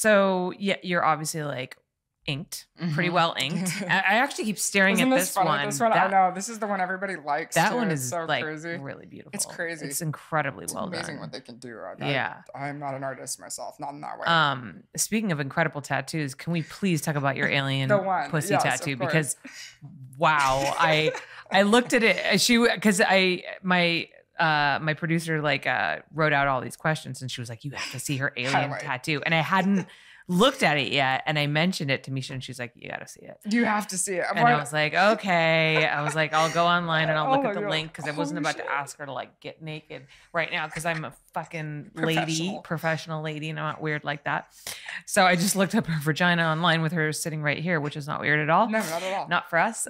So yeah, you're obviously like inked, pretty well inked. I actually keep staring at this one. I know this is the one everybody likes. That one is so like crazy. Really beautiful. It's crazy. It's incredibly well done. It's amazing what they can do. Yeah. I'm not an artist myself, not in that way. Speaking of incredible tattoos, can we please talk about your alien pussy tattoo? Because wow, I looked at it. She my producer like wrote out all these questions and she was like, you have to see her alien tattoo, and I hadn't looked at it yet, and I mentioned it to Misha and she's like, you gotta see it, you have to see it. And I was like, okay, I was like, I'll go online and I'll look at the link, because I wasn't about to ask her to like get naked right now, because I'm a fucking lady, professional lady, and I'm not weird like that. So I just looked up her vagina online with her sitting right here, which is not weird at all. No, not at all, not for us.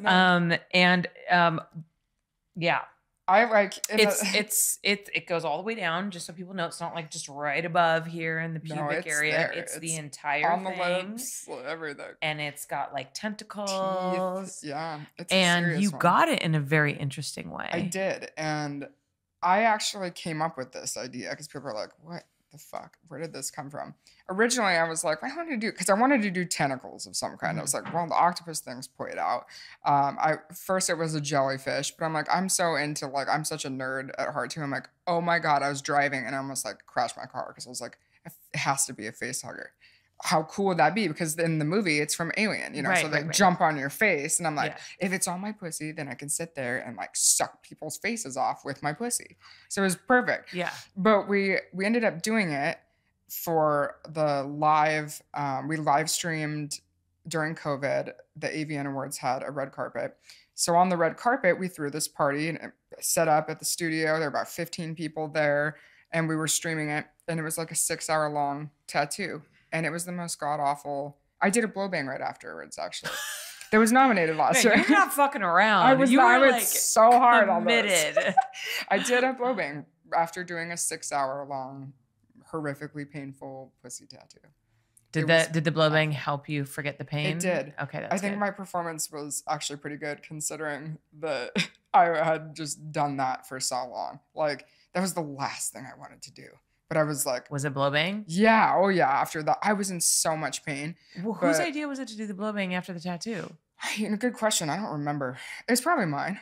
Yeah, it goes all the way down, just so people know. It's not like just right above here in the pubic area. There. It's the entire on the thing, lips, everything. And it's got like tentacles. Teeth. Yeah, it's and a serious you one. Got it in a very interesting way. I did, and I actually came up with this idea because people are like, "What the fuck? Where did this come from?" Originally, I was like, "I wanted to do," because I wanted to do tentacles of some kind. I was like, "Well, the octopus thing's played out." First, it was a jellyfish, but I'm like, I'm so into like, I'm such a nerd at heart too. I'm like, oh my god, I was driving and I almost like crashed my car because I was like, it has to be a face hugger. How cool would that be? Because in the movie, it's from Alien, you know, so they jump on your face. And I'm like, if it's on my pussy, then I can sit there and like suck people's faces off with my pussy. So it was perfect. Yeah. But we ended up doing it for the live, we live streamed during COVID. The AVN Awards had a red carpet. So on the red carpet, we threw this party and it set up at the studio. There were about 15 people there and we were streaming it. And it was like a 6-hour long tattoo. And it was the most god-awful. I did a blow bang right afterwards, actually. That was nominated last year. You're not fucking around. I was like so hard committed. On this. I did a blow bang after doing a 6-hour long, horrifically painful pussy tattoo. Did the blow bang help you forget the pain? It did. Okay, that's I think good. My performance was actually pretty good considering that I had just done that for so long. Like, that was the last thing I wanted to do. But I was like... Was it blow bang? Yeah. Oh, yeah. After that, I was in so much pain. Well, whose idea was it to do the blow bang after the tattoo? Good question. I don't remember. It's probably mine,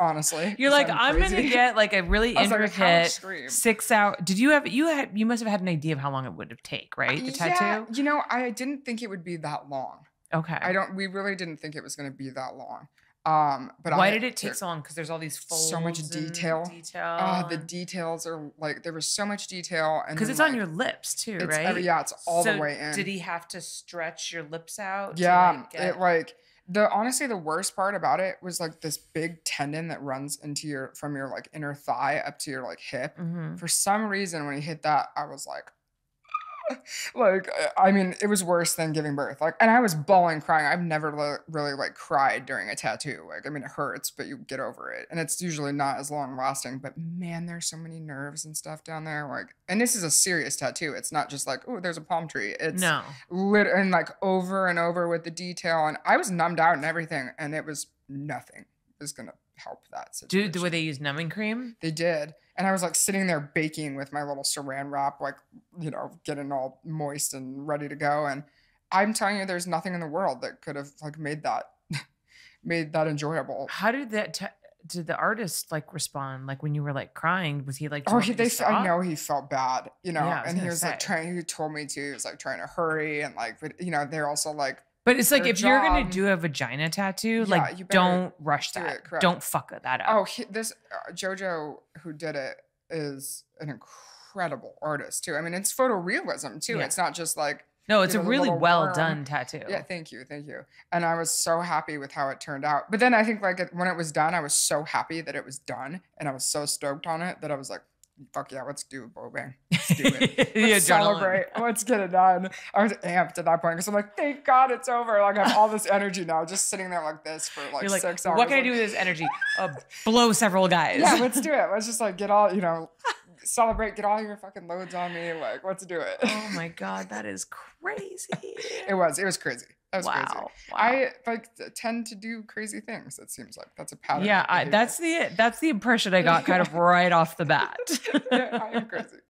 honestly. You're like, I'm going to get like a really intricate like 6-hour... Did you have... You must have had an idea of how long it would have taken, right? The tattoo? You know, I didn't think it would be that long. Okay. We really didn't think it was going to be that long. But why did it take so long? Because there's all these folds, so much detail. The details are like there was so much detail, and because it's like, on your lips too, right? Yeah, it's all the way in. Did he have to stretch your lips out? Yeah, honestly the worst part about it was like this big tendon that runs into from your like inner thigh up to your like hip. For some reason, when he hit that, I was like. I mean, it was worse than giving birth. And I was bawling, crying. I've never really like cried during a tattoo. I mean, it hurts, but you get over it. And it's usually not as long lasting, but man, there's so many nerves and stuff down there. And this is a serious tattoo. It's not just like, oh, there's a palm tree. It's and like over and over with the detail. And I was numbed out and everything. And it was nothing is going to help that situation. Dude, the way they use numbing cream? They did. And I was like sitting there baking with my little saran wrap, like, you know, getting all moist and ready to go. And I'm telling you, there's nothing in the world that could have like made that enjoyable. How did did the artist like respond? Like when you were like crying, was he like, I know he felt bad, you know, and he was like he told me to, he was like trying to hurry and like, but you know, they're also like, but it's like, if you're going to do a vagina tattoo, like don't rush that. Don't fuck that up. Oh, Jojo, who did it, is an incredible artist too. I mean, it's photorealism too. Yeah. It's not just like, no, it's a really well done tattoo. Yeah. Thank you. Thank you. And I was so happy with how it turned out. But then I think like when it was done, I was so happy that it was done. And I was so stoked on it that I was like, fuck yeah, let's do a blow bang. Let's do it. Let's celebrate. Let's get it done. I was amped at that point because I'm like, thank God it's over. Like I have all this energy now, just sitting there like this for like, 6 hours. What can I do with this energy? Blow several guys. Yeah, let's do it. Let's just like get all, you know, celebrate, get all your fucking loads on me. Like, let's do it. Oh my God, that is crazy. It was crazy. Wow. I like tend to do crazy things. It seems like that's a pattern. Yeah, that's the impression I got kind of right off the bat. Yeah, I am crazy.